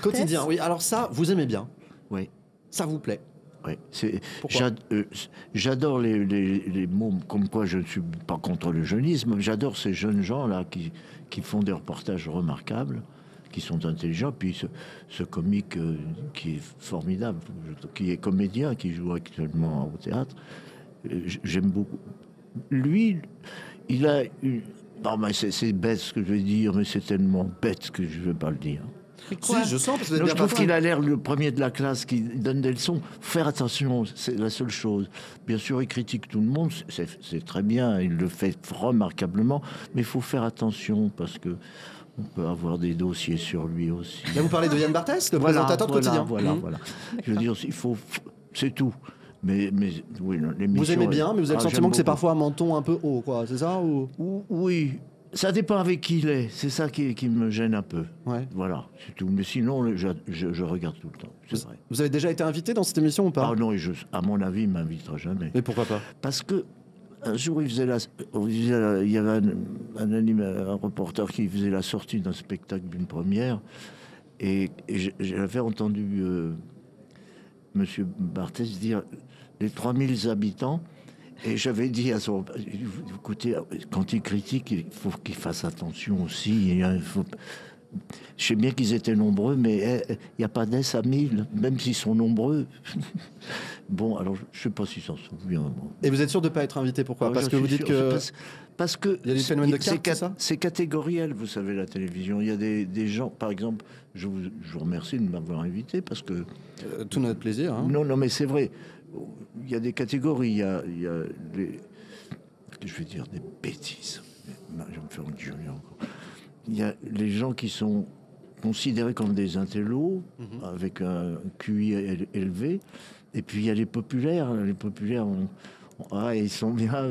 Quotidien, oui. Alors ça, vous aimez bien. Oui. Ça vous plaît. Oui. J'adore les mots, comme quoi je ne suis pas contre le jeunisme. J'adore ces jeunes gens-là qui font des reportages remarquables, qui sont intelligents. Puis ce comique qui est formidable, qui est comédien, qui joue actuellement au théâtre, j'aime beaucoup. Lui, il a une... Non, mais c'est bête ce que je vais dire, mais c'est tellement bête que je ne vais pas le dire. Quoi si, je sens, parce que non, je trouve qu'il a l'air le premier de la classe qui donne des leçons. Faire attention, c'est la seule chose. Bien sûr, il critique tout le monde, c'est très bien, il le fait remarquablement, mais il faut faire attention parce que on peut avoir des dossiers sur lui aussi. Là, vous parlez de Yann Barthès, le présentateur de Quotidien. Voilà, voilà. Je veux dire, il faut, c'est tout. Mais oui, vous aimez bien, mais vous avez le sentiment que c'est parfois un menton un peu haut, quoi, c'est ça ou... Oui. Ça dépend avec qui il est. C'est ça qui me gêne un peu. Ouais. Voilà, c'est tout. Mais sinon, je regarde tout le temps. C'est vrai. Vous avez déjà été invité dans cette émission ou pas? Ah non, à mon avis, il ne m'invitera jamais. Et pourquoi pas? Parce que un jour, il y avait un reporter qui faisait la sortie d'un spectacle d'une première. Et j'avais entendu M. Barthès dire les 3000 habitants. Et j'avais dit à son... Écoutez, quand il critique, il faut qu'il fasse attention aussi. Je sais bien qu'ils étaient nombreux, mais il n'y a pas d'S à 1000, même s'ils sont nombreux. Bon, alors, je ne sais pas s'ils s'en souviennent. Et vous êtes sûr de ne pas être invité, pourquoi? Parce que vous dites que... Parce que c'est catégoriel, vous savez, la télévision. Il y a des gens, par exemple, je vous remercie de m'avoir invité, parce que... Tout notre plaisir. Hein. Non, non, mais c'est vrai. Il y a des catégories, il y a les... Je vais dire des bêtises. Je vais me faire une jolie encore. Il y a les gens qui sont considérés comme des intellos, avec un QI élevé. Et puis il y a les populaires. Les populaires, ils sont bien...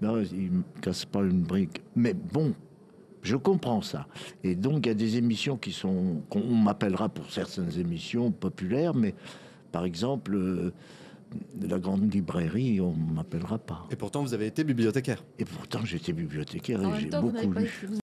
Non, ils ne cassent pas une brique. Mais bon, je comprends ça. Et donc il y a des émissions qui sont... qu'on m'appellera pour certaines émissions populaires, mais par exemple... de la grande librairie, on ne m'appellera pas. Et pourtant, vous avez été bibliothécaire. Et pourtant, j'étais bibliothécaire et j'ai beaucoup lu.